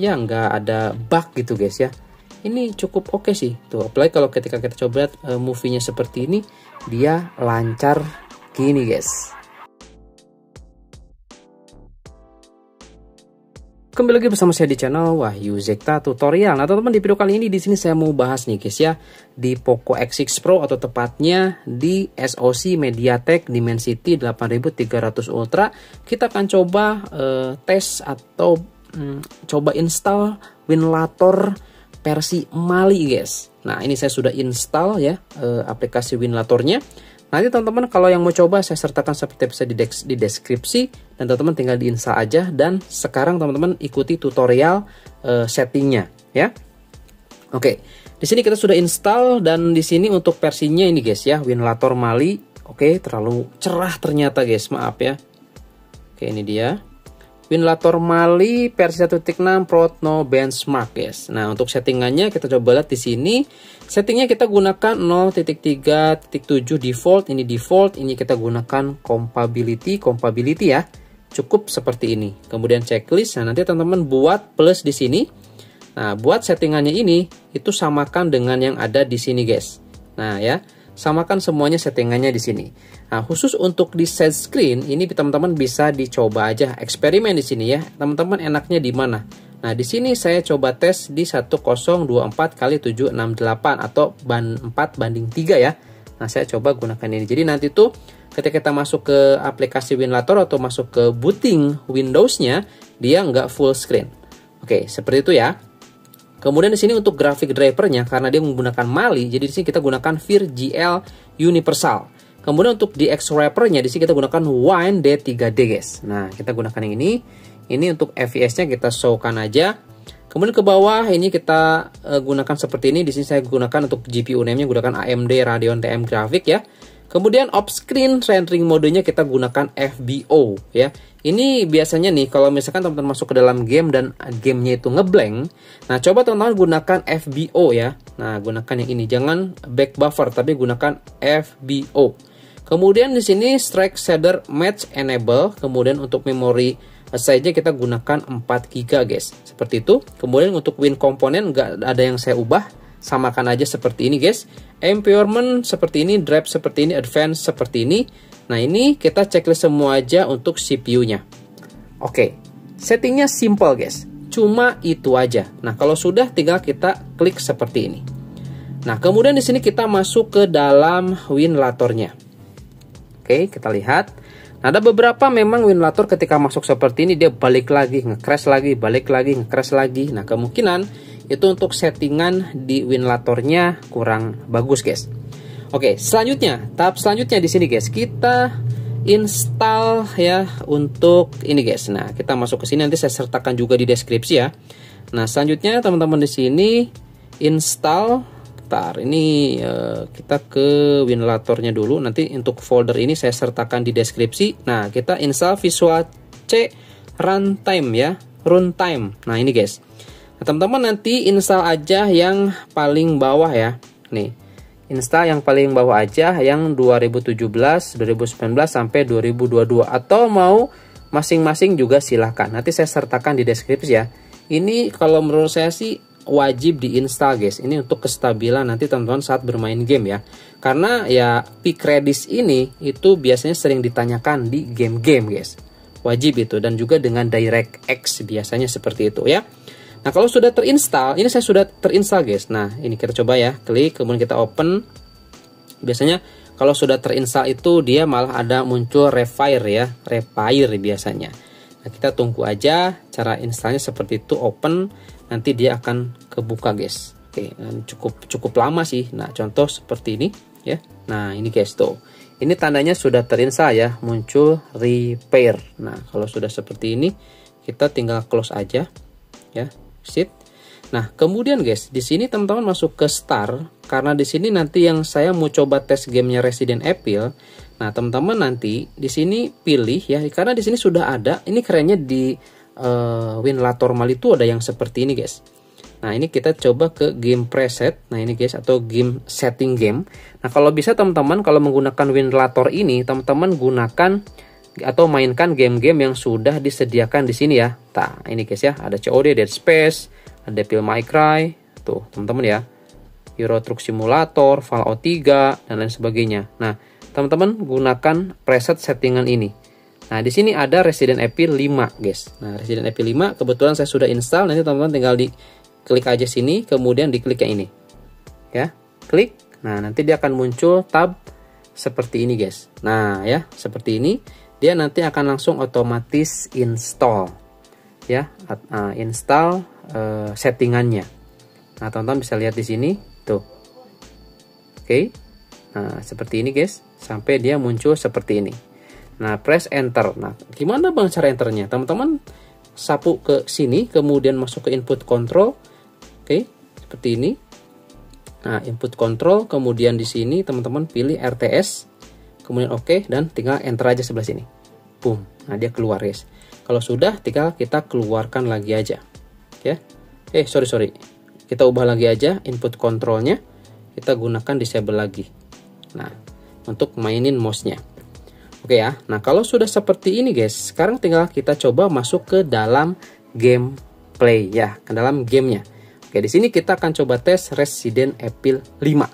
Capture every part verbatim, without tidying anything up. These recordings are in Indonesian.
ya nggak ada bug gitu guys ya. Ini cukup oke okay sih tuh, apalagi kalau ketika kita coba e, movie-nya seperti ini, dia lancar gini guys. Kembali lagi bersama saya di channel Wahyu Zekta Tutorial. Nah teman-teman, di video kali ini di sini saya mau bahas nih guys ya, di Poco X enam Pro atau tepatnya di S O C MediaTek Dimensity delapan ribu tiga ratus Ultra. Kita akan coba eh, tes atau hmm, coba install WinLator versi Mali guys. Nah ini saya sudah install ya eh, aplikasi WinLatornya. Nanti teman-teman kalau yang mau coba saya sertakan seperti biasa di, di deskripsi, dan teman-teman tinggal diinstal aja. Dan sekarang teman-teman ikuti tutorial uh, settingnya ya. Oke, di sini kita sudah install, dan di sini untuk versinya ini guys ya, WinLator Mali. Oke, terlalu cerah ternyata guys, maaf ya. Oke, ini dia WinLator Mali versi satu titik enam Pro No Benchmark guys. Nah untuk settingannya kita coba lihat di sini. Settingnya kita gunakan nol titik tiga titik tujuh default, ini default, ini kita gunakan compatibility, compatibility ya, cukup seperti ini. Kemudian checklist, nah nanti teman-teman buat plus di sini. Nah buat settingannya ini, itu samakan dengan yang ada di sini guys. Nah ya, samakan semuanya settingannya di sini. Nah khusus untuk di set screen, ini teman-teman bisa dicoba aja, eksperimen di sini ya, teman-teman enaknya di mana. Nah, di sini saya coba tes di seribu dua puluh empat kali tujuh enam delapan atau empat banding tiga ya. Nah, saya coba gunakan ini. Jadi nanti tuh ketika kita masuk ke aplikasi WinLator atau masuk ke booting Windows-nya, dia nggak full screen. Oke, seperti itu ya. Kemudian di sini untuk grafik drivernya, karena dia menggunakan Mali, jadi di sini kita gunakan Virgl Universal. Kemudian untuk di X-Wrapper-nya, di sini kita gunakan Wine D tiga D guys. Nah, kita gunakan yang ini. Ini untuk F P S-nya kita showkan aja. Kemudian ke bawah ini kita e, gunakan seperti ini. Di sini saya gunakan untuk G P U name-nya gunakan A M D Radeon T M Grafik ya. Kemudian off screen rendering modenya kita gunakan F B O ya. Ini biasanya nih kalau misalkan teman-teman masuk ke dalam game dan gamenya itu ngeblank. Nah coba teman-teman gunakan F B O ya. Nah gunakan yang ini, jangan back buffer tapi gunakan F B O. Kemudian di sini strike shader match enable. Kemudian untuk memori saja kita gunakan empat giga guys, seperti itu. Kemudian untuk win komponen nggak ada yang saya ubah, samakan aja seperti ini guys. Empowerment seperti ini, drive seperti ini, advance seperti ini. Nah ini kita checklist semua aja untuk C P U nya. Oke, settingnya simple guys, cuma itu aja. Nah kalau sudah tinggal kita klik seperti ini. Nah kemudian di sini kita masuk ke dalam WinLator nya. Oke, kita lihat. Nah, ada beberapa memang WinLator ketika masuk seperti ini dia balik lagi, nge-crash lagi, balik lagi, nge-crash lagi. Nah kemungkinan itu untuk settingan di WinLator-nya kurang bagus guys. Oke, selanjutnya tahap selanjutnya di sini guys, kita install ya untuk ini guys. Nah kita masuk ke sini, nanti saya sertakan juga di deskripsi ya. Nah selanjutnya teman-teman di sini install. Ini eh, kita ke WinLator-nya dulu. Nanti untuk folder ini saya sertakan di deskripsi. Nah, kita install Visual C Runtime ya, Runtime. Nah, ini guys. Nah, teman-teman nanti install aja yang paling bawah ya. Nih. Install yang paling bawah aja yang dua ribu tujuh belas, dua ribu sembilan belas sampai dua ribu dua puluh dua, atau mau masing-masing juga silahkan. Nanti saya sertakan di deskripsi ya. Ini kalau menurut saya sih wajib diinstal guys, ini untuk kestabilan nanti teman-teman saat bermain game ya, karena ya peak radius ini itu biasanya sering ditanyakan di game-game guys, wajib itu. Dan juga dengan DirectX biasanya seperti itu ya. Nah kalau sudah terinstall, ini saya sudah terinstall guys. Nah ini kita coba ya, klik, kemudian kita open. Biasanya kalau sudah terinstall itu dia malah ada muncul refire ya, refire biasanya. Nah kita tunggu aja, cara installnya seperti itu, open, nanti dia akan kebuka guys. Oke, cukup cukup lama sih. Nah contoh seperti ini ya. Nah ini guys tuh, ini tandanya sudah terinstall ya, muncul repair. Nah kalau sudah seperti ini kita tinggal close aja ya, exit. Nah kemudian guys di sini teman-teman masuk ke start, karena di sini nanti yang saya mau coba tes gamenya Resident Evil. Nah teman-teman nanti di sini pilih ya, karena di sini sudah ada. Ini kerennya di uh, WinLator Mali itu ada yang seperti ini guys. Nah ini kita coba ke game preset. Nah ini guys, atau game setting game. Nah kalau bisa teman-teman kalau menggunakan WinLator ini teman-teman gunakan atau mainkan game-game yang sudah disediakan di sini ya. Nah, ini guys ya, ada C O D, Dead Space, ada Devil May Cry, tuh teman-teman ya, Euro Truck Simulator, Fallout tiga, dan lain sebagainya. Nah, teman-teman gunakan preset settingan ini. Nah, di sini ada Resident Evil lima, guys. Nah, Resident Evil lima kebetulan saya sudah install. Nanti teman-teman tinggal diklik aja sini, kemudian diklik yang ini. Ya, klik. Nah, nanti dia akan muncul tab seperti ini, guys. Nah, ya, seperti ini. Dia nanti akan langsung otomatis install. Ya, uh, install uh, settingannya. Nah, teman-teman bisa lihat di sini, tuh. Oke. Nah, seperti ini, guys. Sampai dia muncul seperti ini. Nah, press enter. Nah, gimana bang cara enternya? Teman-teman sapu ke sini, kemudian masuk ke input control. Oke, seperti ini. Nah, input control, kemudian di sini teman-teman pilih R T S, kemudian oke, dan tinggal enter aja sebelah sini. Boom. Nah, dia keluar, guys. Kalau sudah, tinggal kita keluarkan lagi aja. Ya. Eh, sorry, sorry. Kita ubah lagi aja input controlnya. Kita gunakan disable lagi. Nah, untuk mainin mouse-nya. Oke ya, nah kalau sudah seperti ini guys, sekarang tinggal kita coba masuk ke dalam gameplay ya, ke dalam gamenya. Oke, di sini kita akan coba tes Resident Evil lima.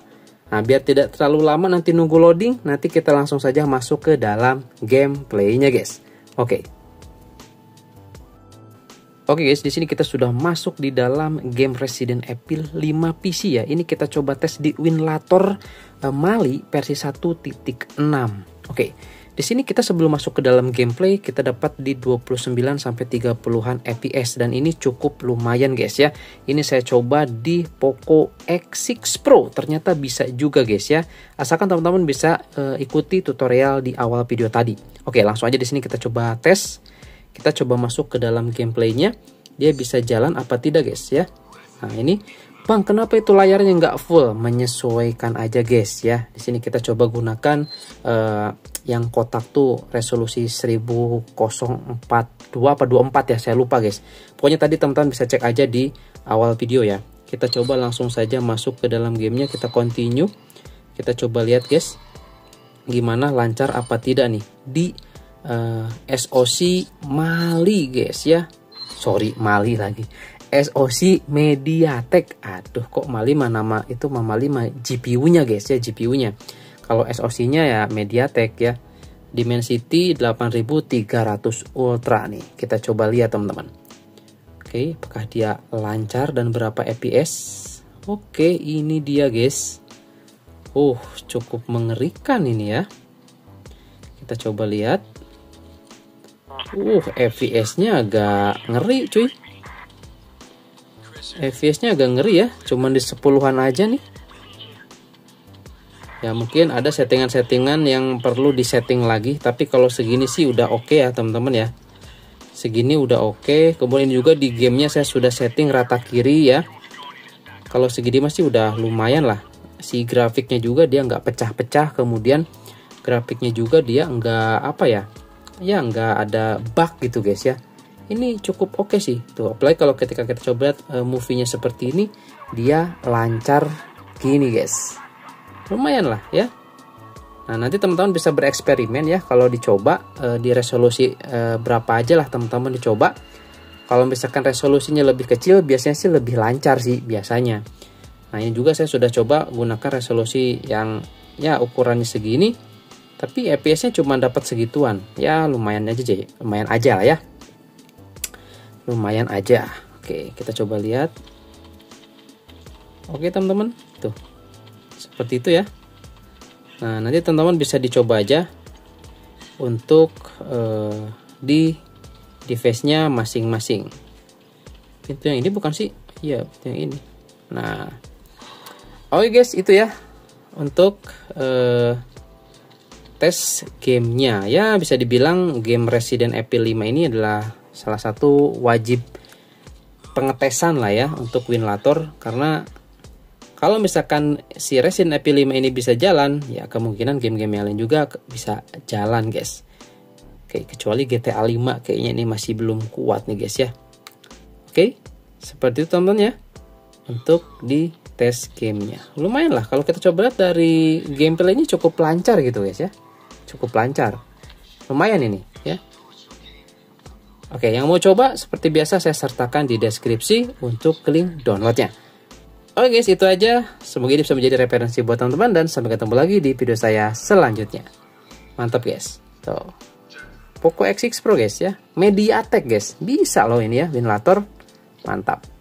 Nah, biar tidak terlalu lama nanti nunggu loading, nanti kita langsung saja masuk ke dalam gameplaynya guys. Oke. Oke guys, di sini kita sudah masuk di dalam game Resident Evil lima P C ya. Ini kita coba tes di WinLator eh, Mali versi satu titik enam. Oke. Di sini kita sebelum masuk ke dalam gameplay kita dapat di dua puluh sembilan sampai tiga puluhan F P S dan ini cukup lumayan guys ya. Ini saya coba di Poco X enam Pro, ternyata bisa juga guys ya. Asalkan teman-teman bisa uh, ikuti tutorial di awal video tadi. Oke, langsung aja di sini kita coba tes. Kita coba masuk ke dalam gameplaynya. Dia bisa jalan apa tidak guys ya. Nah, ini bang, kenapa itu layarnya nggak full? Menyesuaikan aja guys ya. Di sini kita coba gunakan uh, yang kotak tuh resolusi seribu empat puluh dua apa dua puluh empat ya, saya lupa guys. Pokoknya tadi teman-teman bisa cek aja di awal video ya. Kita coba langsung saja masuk ke dalam gamenya. Kita continue. Kita coba lihat guys, gimana, lancar apa tidak nih di uh, S O C Mali guys ya. Sorry, Mali lagi. S O C MediaTek. Aduh, kok Mali mah nama itu mah Mali mah G P U-nya guys ya, G P U-nya. Kalau S O C-nya ya MediaTek ya. Dimensity delapan ribu tiga ratus Ultra nih. Kita coba lihat teman-teman. Oke, apakah dia lancar dan berapa F P S? Oke, ini dia guys. Uh, cukup mengerikan ini ya. Kita coba lihat. Uh, F P S-nya agak ngeri cuy. F P S-nya agak ngeri ya, cuman di sepuluhan aja nih. Ya mungkin ada settingan-settingan yang perlu disetting lagi, tapi kalau segini sih udah oke okay ya teman-teman ya. Segini udah oke. Okay. Kemudian juga di gamenya saya sudah setting rata kiri ya. Kalau segini masih udah lumayan lah. Si grafiknya juga dia nggak pecah-pecah, kemudian grafiknya juga dia nggak apa ya, ya nggak ada bug gitu guys ya. Ini cukup oke okay sih. Tuh, apalagi kalau ketika kita coba e, movie-nya seperti ini, dia lancar gini, guys. Lumayan lah ya. Nah, nanti teman-teman bisa bereksperimen ya kalau dicoba e, di resolusi e, berapa aja lah teman-teman dicoba. Kalau misalkan resolusinya lebih kecil, biasanya sih lebih lancar sih biasanya. Nah, ini juga saya sudah coba gunakan resolusi yang ya ukurannya segini, tapi F P S-nya cuma dapat segituan. Ya, lumayan aja, lumayan aja lah ya. Lumayan aja. Oke, kita coba lihat. Oke teman-teman, tuh seperti itu ya. Nah, nanti teman-teman bisa dicoba aja untuk eh, di device-nya masing-masing. Pintu yang ini bukan sih? Iya, pintu yang ini. Nah, oke guys, itu ya untuk eh, tes gamenya ya. Bisa dibilang game Resident Evil lima ini adalah salah satu wajib pengetesan lah ya untuk WinLator, karena kalau misalkan si Resident Evil lima ini bisa jalan, ya kemungkinan game-game yang lain juga bisa jalan guys. Oke, kecuali G T A lima kayaknya ini masih belum kuat nih guys ya. Oke, seperti itu teman-teman ya untuk di tes gamenya. Lumayan lah kalau kita coba lihat dari gameplaynya, cukup lancar gitu guys ya, cukup lancar. Lumayan ini. Oke, yang mau coba seperti biasa saya sertakan di deskripsi untuk link downloadnya. Oke guys, itu aja. Semoga ini bisa menjadi referensi buat teman-teman dan sampai ketemu lagi di video saya selanjutnya. Mantap guys. Tuh. Poco X enam Pro guys ya. MediaTek guys. Bisa loh ini ya, WinLator. Mantap.